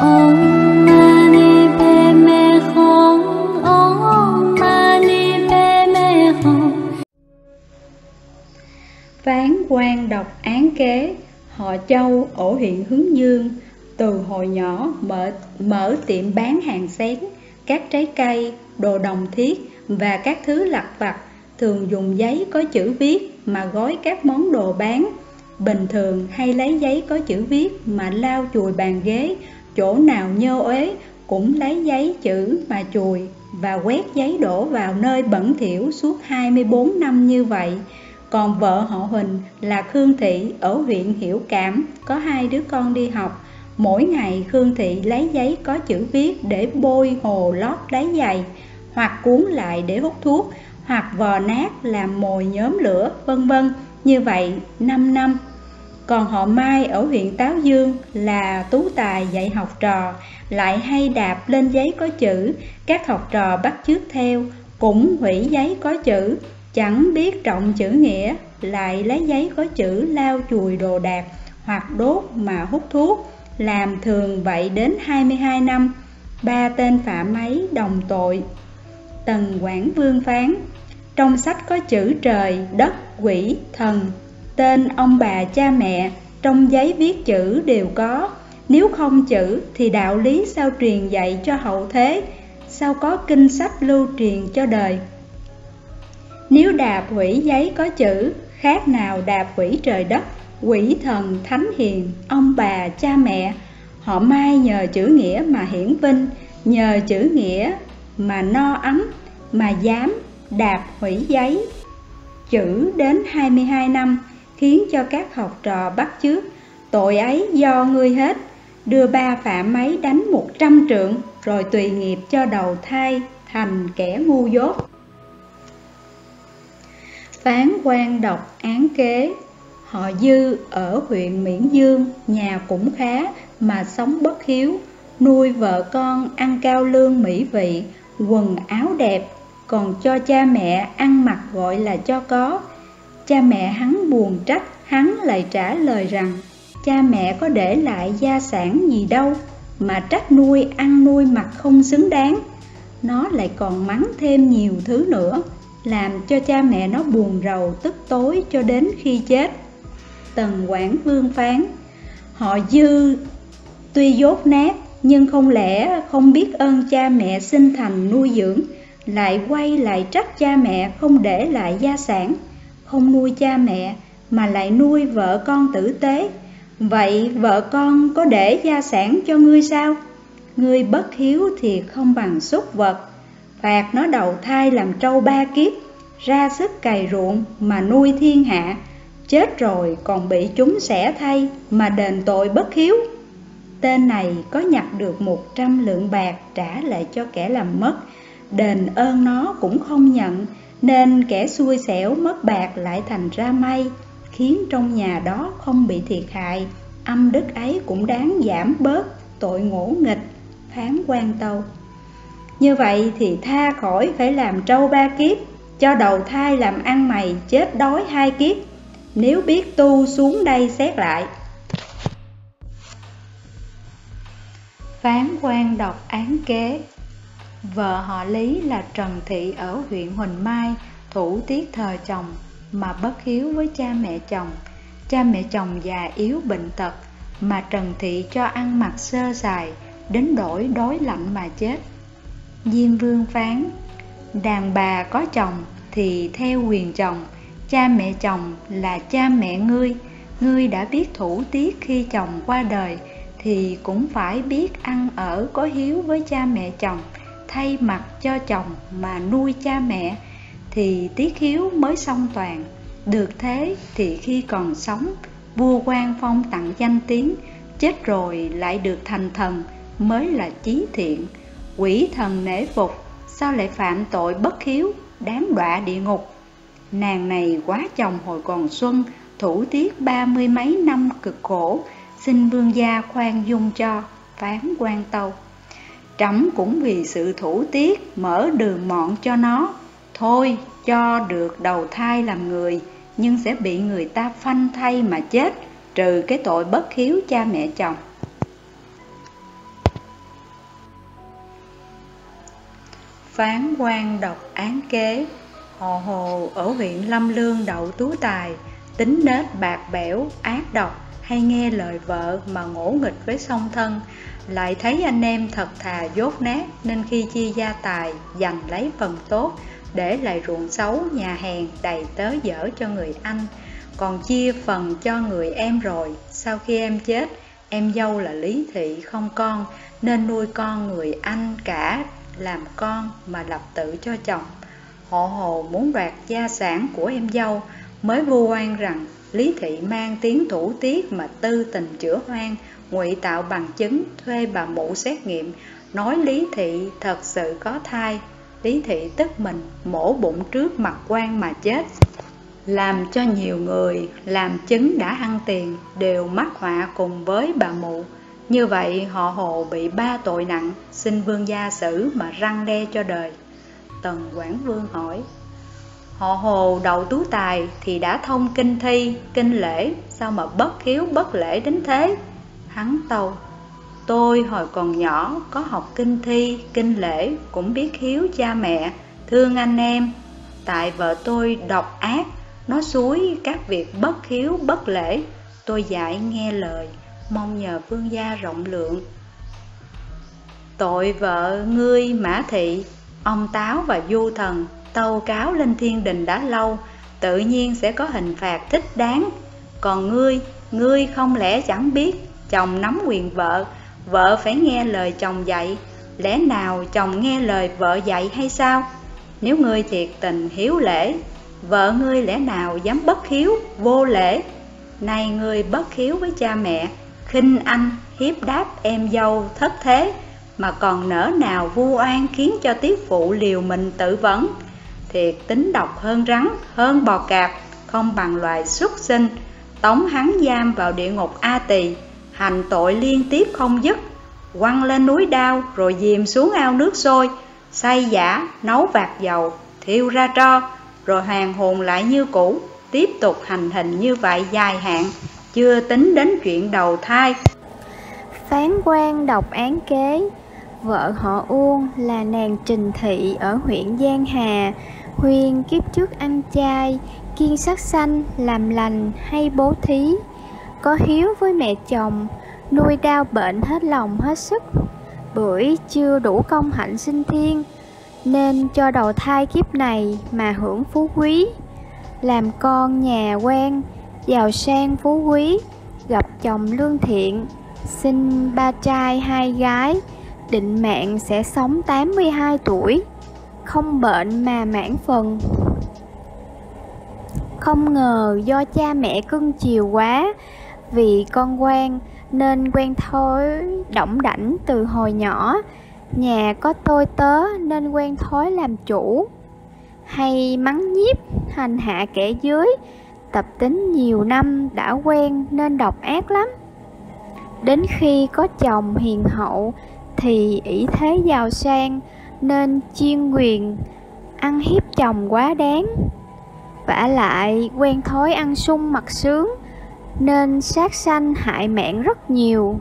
Phán quan đọc án kế, họ Châu ổ huyện Hướng Dương, từ hồi nhỏ mở tiệm bán hàng xén, các trái cây, đồ đồng thiết và các thứ lặt vặt, thường dùng giấy có chữ viết mà gói các món đồ bán. Bình thường hay lấy giấy có chữ viết mà lau chùi bàn ghế, chỗ nào nhơ uế cũng lấy giấy chữ mà chùi và quét giấy đổ vào nơi bẩn thỉu suốt 24 năm như vậy. Còn vợ họ Huỳnh là Khương Thị ở huyện Hiểu Cảm có hai đứa con đi học. Mỗi ngày Khương Thị lấy giấy có chữ viết để bôi hồ lót đáy giày, hoặc cuốn lại để hút thuốc, hoặc vò nát làm mồi nhóm lửa, vân vân. Như vậy 5 năm. Còn họ Mai ở huyện Táo Dương là tú tài dạy học trò, lại hay đạp lên giấy có chữ, các học trò bắt chước theo, cũng hủy giấy có chữ, chẳng biết trọng chữ nghĩa, lại lấy giấy có chữ lau chùi đồ đạc hoặc đốt mà hút thuốc, làm thường vậy đến 22 năm. Ba tên phạm ấy đồng tội. Tần Quảng Vương phán: trong sách có chữ trời, đất, quỷ, thần, tên ông bà cha mẹ, trong giấy viết chữ đều có. Nếu không chữ thì đạo lý sao truyền dạy cho hậu thế, sao có kinh sách lưu truyền cho đời. Nếu đạp hủy giấy có chữ, khác nào đạp hủy trời đất, quỷ thần, thánh hiền, ông bà cha mẹ. Họ Mai nhờ chữ nghĩa mà hiển vinh, nhờ chữ nghĩa mà no ấm, mà dám đạp hủy giấy chữ đến 22 năm, khiến cho các học trò bắt chước. Tội ấy do ngươi hết. Đưa ba phạm ấy đánh 100 trượng, rồi tùy nghiệp cho đầu thai thành kẻ ngu dốt. Phán quan đọc án kế, họ Dư ở huyện Miễn Dương, nhà cũng khá mà sống bất hiếu, nuôi vợ con ăn cao lương mỹ vị, quần áo đẹp, còn cho cha mẹ ăn mặc gọi là cho có. Cha mẹ hắn buồn trách, hắn lại trả lời rằng: cha mẹ có để lại gia sản gì đâu mà trách nuôi ăn nuôi mặc không xứng đáng. Nó lại còn mắng thêm nhiều thứ nữa, làm cho cha mẹ nó buồn rầu tức tối cho đến khi chết. Tần Quảng Vương phán: họ Dư tuy dốt nát, nhưng không lẽ không biết ơn cha mẹ sinh thành nuôi dưỡng, lại quay lại trách cha mẹ không để lại gia sản, không nuôi cha mẹ mà lại nuôi vợ con tử tế. Vậy vợ con có để gia sản cho ngươi sao? Ngươi bất hiếu thì không bằng súc vật. Phạt nó đầu thai làm trâu 3 kiếp, ra sức cày ruộng mà nuôi thiên hạ, chết rồi còn bị chúng xẻ thay mà đền tội bất hiếu. Tên này có nhặt được 100 lượng bạc trả lại cho kẻ làm mất, đền ơn nó cũng không nhận, nên kẻ xui xẻo mất bạc lại thành ra may, khiến trong nhà đó không bị thiệt hại. Âm đức ấy cũng đáng giảm bớt tội ngỗ nghịch. Phán quan tâu: như vậy thì tha khỏi phải làm trâu 3 kiếp, cho đầu thai làm ăn mày chết đói 2 kiếp, nếu biết tu xuống đây xét lại. Phán quan đọc án kế, vợ họ Lý là Trần Thị ở huyện Huỳnh Mai thủ tiết thờ chồng mà bất hiếu với cha mẹ chồng. Cha mẹ chồng già yếu bệnh tật mà Trần Thị cho ăn mặc sơ sài, đến đổi đói lạnh mà chết. Diêm Vương phán: đàn bà có chồng thì theo quyền chồng, cha mẹ chồng là cha mẹ ngươi, ngươi đã biết thủ tiết khi chồng qua đời thì cũng phải biết ăn ở có hiếu với cha mẹ chồng, thay mặt cho chồng mà nuôi cha mẹ thì tiết hiếu mới song toàn. Được thế thì khi còn sống, vua quan phong tặng danh tiếng, chết rồi lại được thành thần mới là chí thiện. Quỷ thần nể phục, sao lại phạm tội bất hiếu, đáng đọa địa ngục. Nàng này quá chồng hồi còn xuân, thủ tiết 30 mấy năm cực khổ, xin vương gia khoan dung cho. Phán quan tâu: trẫm cũng vì sự thủ tiết mở đường mọn cho nó, thôi cho được đầu thai làm người, nhưng sẽ bị người ta phanh thay mà chết, trừ cái tội bất hiếu cha mẹ chồng. phán quan độc án kế. Họ Hồ ở huyện Lâm Lương đậu tú tài, tính nết bạc bẽo, ác độc, hay nghe lời vợ mà ngỗ nghịch với song thân. Lại thấy anh em thật thà dốt nát, nên khi chia gia tài, giành lấy phần tốt, để lại ruộng xấu, nhà hèn đầy tớ dở cho người anh. Còn chia phần cho người em rồi, sau khi em chết, em dâu là Lý Thị không con, nên nuôi con người anh cả làm con mà lập tự cho chồng. Họ Hồ muốn đoạt gia sản của em dâu, mới vu oan rằng Lý Thị mang tiếng thủ tiết mà tư tình chữa hoang, ngụy tạo bằng chứng, thuê bà mụ xét nghiệm, nói Lý Thị thật sự có thai. Lý Thị tức mình mổ bụng trước mặt quan mà chết, làm cho nhiều người làm chứng đã ăn tiền đều mắc họa cùng với bà mụ. Như vậy họ Hồ bị 3 tội nặng, xin vương gia xử mà răn đe cho đời. Tần Quảng Vương hỏi: Họ Hồ đậu tú tài thì đã thông kinh thi, kinh lễ, sao mà bất hiếu bất lễ đến thế? Hắn tâu: Tôi hồi còn nhỏ có học kinh thi, kinh lễ, cũng biết hiếu cha mẹ, thương anh em. Tại vợ tôi độc ác, nó xúi các việc bất hiếu bất lễ, tôi dạy nghe lời, mong nhờ vương gia rộng lượng. Tội vợ ngươi Mã Thị, ông Táo và Du Thần tâu cáo lên thiên đình đã lâu, tự nhiên sẽ có hình phạt thích đáng. Còn ngươi không lẽ chẳng biết chồng nắm quyền vợ, vợ phải nghe lời chồng dạy, lẽ nào chồng nghe lời vợ dạy hay sao? Nếu ngươi thiệt tình hiếu lễ, vợ ngươi lẽ nào dám bất hiếu, vô lễ? Nay ngươi bất hiếu với cha mẹ, khinh anh, hiếp đáp em dâu thất thế, mà còn nỡ nào vu oan khiến cho tiết phụ liều mình tự vẫn. Thiệt tính độc hơn rắn, hơn bò cạp, không bằng loài xuất sinh. Tống hắn giam vào địa ngục A Tỳ, hành tội liên tiếp không dứt, quăng lên núi đao rồi dìm xuống ao nước sôi, xay giả, nấu vạc dầu, thiêu ra tro, rồi hoàn hồn lại như cũ, tiếp tục hành hình như vậy dài hạn, chưa tính đến chuyện đầu thai. Phán quan độc án kế. Vợ họ Uông là nàng Trình Thị ở huyện Giang Hà, huyên kiếp trước ăn chay, kiêng sát sanh, làm lành hay bố thí, có hiếu với mẹ chồng, nuôi đau bệnh hết lòng hết sức, bưởi chưa đủ công hạnh sinh thiên, nên cho đầu thai kiếp này mà hưởng phú quý. Làm con nhà quan, giàu sang phú quý, gặp chồng lương thiện, sinh 3 trai 2 gái, định mạng sẽ sống 82 tuổi, không bệnh mà mãn phần. Không ngờ do cha mẹ cưng chiều quá, vì con quan nên quen thói đỏng đảnh từ hồi nhỏ, nhà có tôi tớ nên quen thói làm chủ, hay mắng nhiếc, hành hạ kẻ dưới, tập tính nhiều năm đã quen nên độc ác lắm. Đến khi có chồng hiền hậu thì ỷ thế giàu sang nên chuyên quyền, ăn hiếp chồng quá đáng. Vả lại quen thói ăn sung mặc sướng nên sát sanh hại mạng rất nhiều,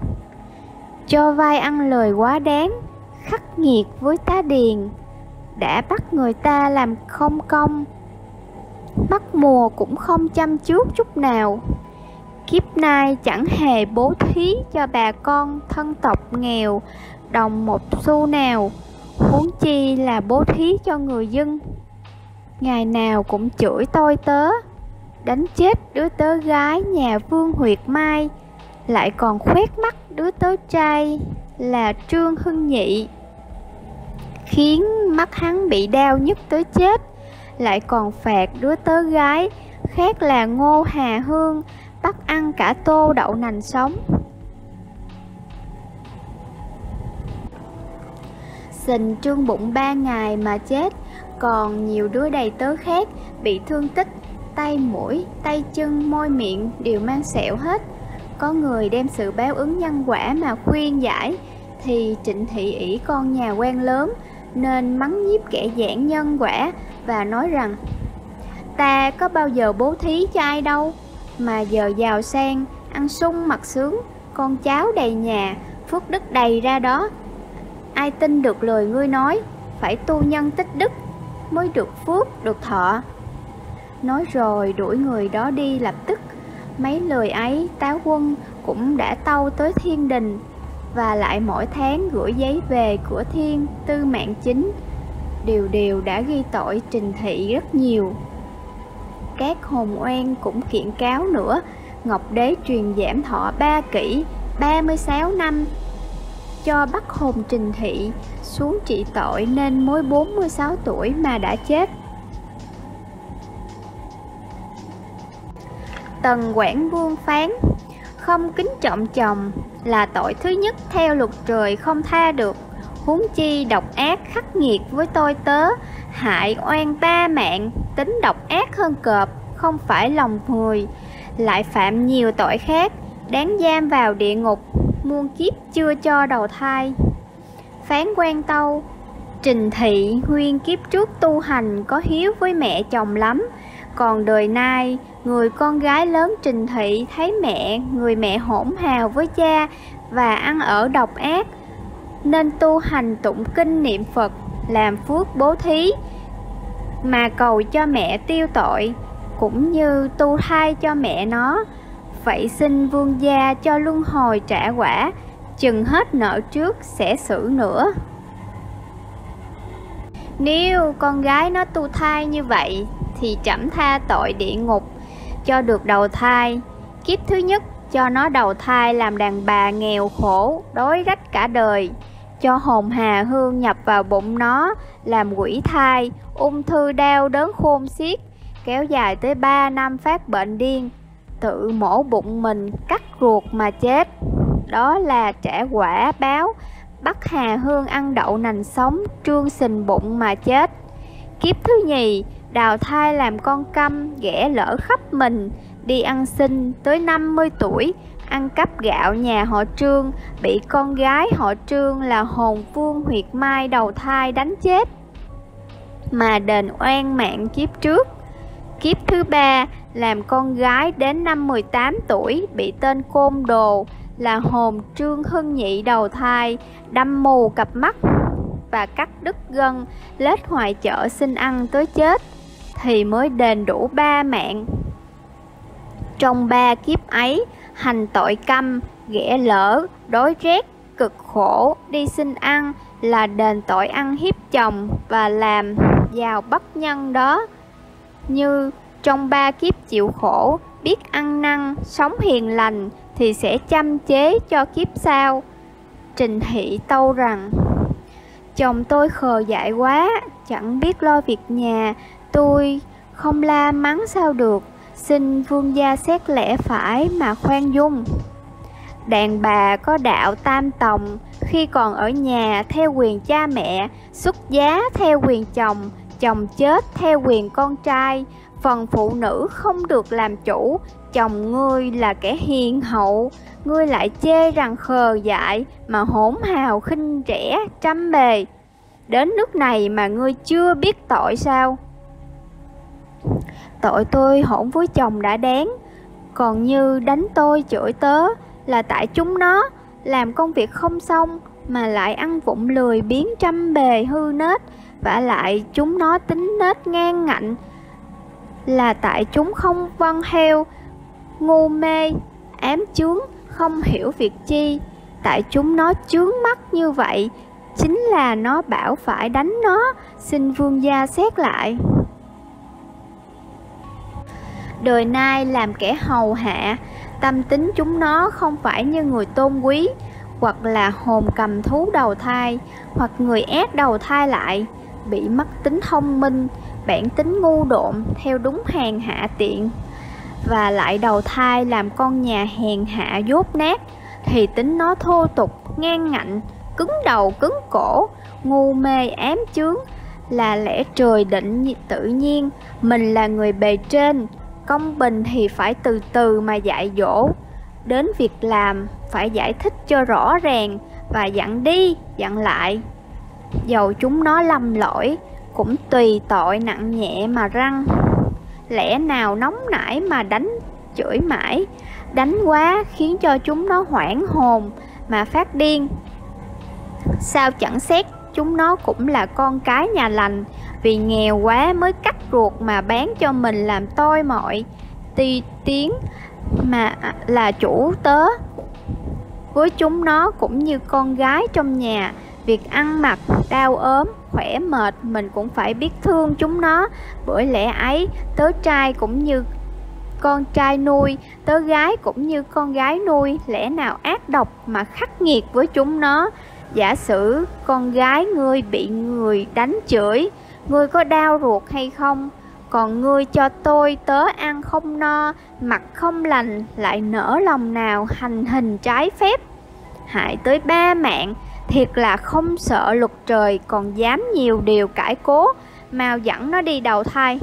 cho vay ăn lời quá đáng, khắc nghiệt với tá điền, đã bắt người ta làm không công, bắt mùa cũng không chăm trước chút nào. Kiếp nay chẳng hề bố thí cho bà con thân tộc nghèo đồng một xu nào, huống chi là bố thí cho người dân. Ngày nào cũng chửi tôi tớ, đánh chết đứa tớ gái nhà Vương Huyệt Mai, lại còn khoét mắt đứa tớ trai là Trương Hưng Nhị, khiến mắt hắn bị đau nhức tới chết, lại còn phạt đứa tớ gái khác là Ngô Hà Hương bắt ăn cả tô đậu nành sống. Sình trương bụng 3 ngày mà chết, còn nhiều đứa đầy tớ khác bị thương tích, tay mũi, tay chân, môi miệng đều mang sẹo hết. Có người đem sự báo ứng nhân quả mà khuyên giải, thì Trịnh Thị ỷ con nhà quan lớn nên mắng nhiếp kẻ giảng nhân quả và nói rằng: Ta có bao giờ bố thí cho ai đâu, mà giờ giàu sang, ăn sung mặc sướng, con cháu đầy nhà, phước đức đầy ra đó, ai tin được lời ngươi nói. phải tu nhân tích đức mới được phước được thọ. Nói rồi đuổi người đó đi lập tức. Mấy lời ấy Táo Quân cũng đã tâu tới thiên đình, và lại mỗi tháng gửi giấy về của Thiên Tư Mạng Chính, điều điều đã ghi tội trình thị rất nhiều. Các hồn oan cũng kiện cáo nữa. Ngọc đế truyền giảm thọ 3 kỷ 36 năm, cho bắt hồn trình thị xuống trị tội, nên mới 46 tuổi mà đã chết. Tần Quảng Vương phán: không kính trọng chồng là tội thứ nhất theo luật trời không tha được, huống chi độc ác khắc nghiệt với tôi tớ, hại oan ba mạng, tính độc ác hơn cọp, không phải lòng người, lại phạm nhiều tội khác, đáng giam vào địa ngục muôn kiếp chưa cho đầu thai. Phán quan tâu: trình thị nguyên kiếp trước tu hành có hiếu với mẹ chồng lắm, còn đời nay người con gái lớn trình thị thấy mẹ, người mẹ hỗn hào với cha và ăn ở độc ác, nên tu hành tụng kinh niệm Phật, làm phước bố thí mà cầu cho mẹ tiêu tội, cũng như tu thai cho mẹ nó. Vậy xin vương gia cho luân hồi trả quả, chừng hết nợ trước sẽ xử nữa. Nếu con gái nó tu thai như vậy thì trẫm tha tội địa ngục cho được đầu thai. Kiếp thứ nhất cho nó đầu thai làm đàn bà nghèo khổ đói rách cả đời, cho hồn hà hương nhập vào bụng nó làm quỷ thai, ung thư đau đớn khôn xiết, kéo dài tới 3 năm phát bệnh điên, tự mổ bụng mình cắt ruột mà chết. Đó là trả quả báo. Bắt hà hương ăn đậu nành sống, trương sình bụng mà chết. Kiếp thứ nhì đào thai làm con câm, ghẻ lỡ khắp mình, đi ăn xin tới 50 tuổi, ăn cắp gạo nhà họ Trương, bị con gái họ Trương là Hồn Vương Huyệt Mai đầu thai đánh chết mà đền oan mạng kiếp trước. Kiếp thứ ba làm con gái đến năm 18 tuổi, bị tên côn đồ là Hồn Trương Hưng Nhị đầu thai, đâm mù cặp mắt và cắt đứt gân, lết hoài chợ xin ăn tới chết, thì mới đền đủ 3 mạng. Trong 3 kiếp ấy, hành tội câm, ghẻ lỡ, đói rét, cực khổ, đi xin ăn là đền tội ăn hiếp chồng và làm giàu bất nhân đó. Như trong 3 kiếp chịu khổ, biết ăn năn, sống hiền lành thì sẽ chăm chế cho kiếp sau. Trình thị tâu rằng: chồng tôi khờ dại quá, chẳng biết lo việc nhà, tôi không la mắng sao được, xin vương gia xét lẽ phải mà khoan dung. Đàn bà có đạo tam tòng, khi còn ở nhà theo quyền cha mẹ, xuất giá theo quyền chồng, chồng chết theo quyền con trai. Phần phụ nữ không được làm chủ, chồng ngươi là kẻ hiền hậu, ngươi lại chê rằng khờ dại mà hỗn hào khinh rẻ trăm bề. Đến nước này mà ngươi chưa biết tội sao? Tội tôi hỗn với chồng đã đáng, còn như đánh tôi chửi tớ là tại chúng nó làm công việc không xong mà lại ăn vụng lười biếng trăm bề hư nết, vả lại chúng nó tính nết ngang ngạnh là tại chúng không vâng theo, ngu mê ám chướng, không hiểu việc chi. Tại chúng nó chướng mắt như vậy, chính là nó bảo phải đánh nó, xin vương gia xét lại. Đời nay làm kẻ hầu hạ, tâm tính chúng nó không phải như người tôn quý, hoặc là hồn cầm thú đầu thai, hoặc người ác đầu thai lại, bị mất tính thông minh, bản tính ngu độn theo đúng hàng hạ tiện, và lại đầu thai làm con nhà hèn hạ dốt nát, thì tính nó thô tục, ngang ngạnh, cứng đầu cứng cổ, ngu mê ám chướng, là lẽ trời định tự nhiên. Mình là người bề trên, công bình thì phải từ từ mà dạy dỗ, đến việc làm phải giải thích cho rõ ràng và dặn đi dặn lại. Dầu chúng nó lầm lỗi cũng tùy tội nặng nhẹ mà răng, lẽ nào nóng nảy mà đánh chửi mãi, đánh quá khiến cho chúng nó hoảng hồn mà phát điên. Sao chẳng xét chúng nó cũng là con cái nhà lành, vì nghèo quá mới cắt ruột mà bán cho mình làm tôi mọi ti tiếng mà là chủ tớ. Với chúng nó cũng như con gái trong nhà, việc ăn mặc, đau ốm, khỏe mệt mình cũng phải biết thương chúng nó. Bởi lẽ ấy, tớ trai cũng như con trai nuôi, tớ gái cũng như con gái nuôi, lẽ nào ác độc mà khắc nghiệt với chúng nó. Giả sử con gái ngươi bị người đánh chửi, ngươi có đau ruột hay không? Còn ngươi cho tôi tớ ăn không no, mặc không lành, lại nỡ lòng nào hành hình trái phép, hại tới ba mạng. Thiệt là không sợ luật trời, còn dám nhiều điều cãi cố. Mau dẫn nó đi đầu thai.